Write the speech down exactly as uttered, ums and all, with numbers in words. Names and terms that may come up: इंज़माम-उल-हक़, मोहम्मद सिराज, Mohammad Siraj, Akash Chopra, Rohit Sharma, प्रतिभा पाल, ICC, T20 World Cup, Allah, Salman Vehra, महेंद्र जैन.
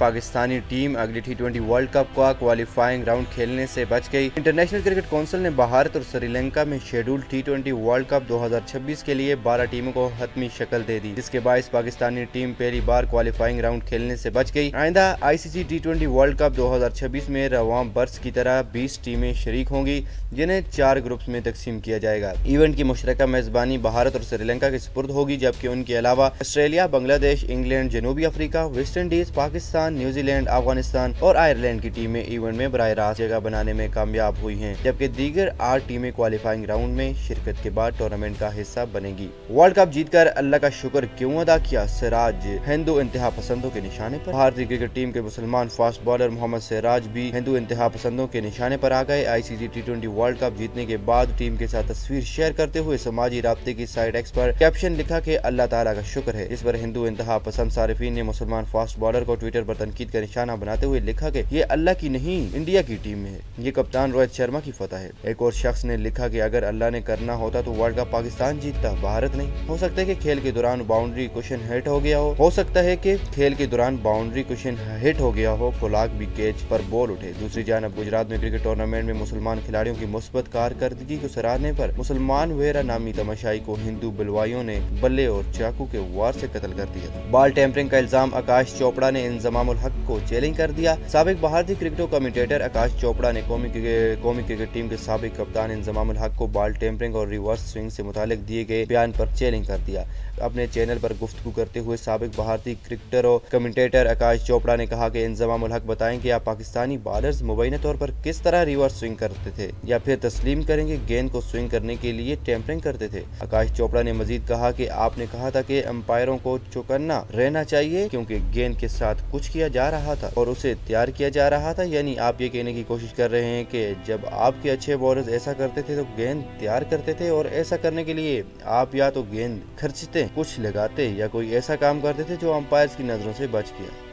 Pakistani team अगली T twenty world cup का qualifying round खेलने से बच गई। इंटरनेशनल क्रिकेट काउंसिल ने भारत और श्रीलंका में schedule T twenty world cup दो हज़ार छब्बीस के लिए बारह टीमों को हतमी शक्ल दे दी, जिसके बायस पाकिस्तानी टीम पहली बार क्वालिफाइंग राउंड खेलने से बच गई। आइंदा ICC T twenty world cup दो हज़ार छब्बीस में रवां बर्स की तरह बीस टीमें शरीक होंगी, जिन्हें चार ग्रुप्स में तकसीम किया जाएगा। इवेंट की मुशतरका मेजबानी भारत और श्रीलंका के सुपुर्द होगी, जबकि उनके अलावा ऑस्ट्रेलिया, बांग्लादेश, इंग्लैंड, जनूबी Africa, West Indies, Pakistan, New Zealand, Afghanistan और आयरलैंड की टीमें इवेंट में बराह रास्त जगह बनाने में कामयाब हुई हैं, जबकि दीगर आठ टीमें क्वालिफाइंग राउंड में शिरकत के बाद टूर्नामेंट का हिस्सा बनेगी। वर्ल्ड कप जीतकर अल्लाह का शुक्र क्यों अदा किया? सिराज हिंदू इंतहा पसंदों के निशाने पर। भारतीय क्रिकेट टीम के मुसलमान फास्ट बॉलर मोहम्मद सिराज भी हिंदू इंतहा पसंदों के निशाने पर आ गए। ICC T twenty world cup जीतने के बाद टीम के साथ तस्वीर शेयर करते हुए समाजी राब्ते की साइड एक्स पर कैप्शन लिखा कि अल्लाह ताला का शुक्र है। इस पर हिंदू इंतहा पसंद सार्फिन ने मुसलमान फास्ट बॉलर को ट्विटर पर तनकीद का निशाना बनाते हुए लिखा कि ये अल्लाह की नहीं इंडिया की टीम है, ये कप्तान रोहित शर्मा की फतह है। एक और शख्स ने लिखा कि अगर अल्लाह ने करना होता तो वर्ल्ड कप पाकिस्तान जीतता, भारत नहीं। हो सकता है कि खेल के दौरान बाउंड्री कुशन हिट हो गया हो, हो सकता है कि खेल के दौरान बाउंड्री कुशन हिट हो गया हो, फुलाक भी कैच पर बोल उठे। दूसरी जानब गुजरात में क्रिकेट टूर्नामेंट में मुसलमान खिलाड़ियों की मुस्बत कारकर्दगी को सराहने पर मुसलमान वेरा नामी तमाशाई को हिंदू बलवाइयों ने बल्ले और चाकू के वार से कत्ल कर दिया। बाल टेम्परिंग का इल्जाम आकाश चोपड़ा ने इंज़माम-उल-हक़ को चैलेंज कर दिया। साबिक भारतीय क्रिकेट कमेंटेटर आकाश चोपड़ा ने कौमी क्रिकेट टीम के साबिक कप्तान इंज़माम-उल-हक़ को बाल टेम्परिंग और रिवर्स स्विंग से मुतालिक दिए गए बयान पर चैलेंज कर दिया। अपने चैनल पर गुफ्तगू करते हुए साबिक भारतीय क्रिकेटर और कमेंटेटर आकाश चोपड़ा ने कहा कि इंज़माम-उल-हक़ बताएं कि आप पाकिस्तानी बॉलर्स मुबैना तौर पर किस तरह रिवर्स स्विंग करते थे या फिर तस्लीम करेंगे गेंद को स्विंग करने के लिए टेम्परिंग करते थे। आकाश चोपड़ा ने मजीद कहा कि आपने कहा था कि अंपायरों को चौकन्ना रहना चाहिए क्योंकि गेंद के साथ कुछ किया जा रहा था और उसे तैयार किया जा रहा था, यानी आप ये कहने की कोशिश कर रहे हैं कि जब आपके अच्छे बॉलर्स ऐसा करते थे तो गेंद तैयार करते थे और ऐसा करने के लिए आप या तो गेंद खर्चते, कुछ लगाते या कोई ऐसा काम करते थे जो अंपायर्स की नजरों से बच गया।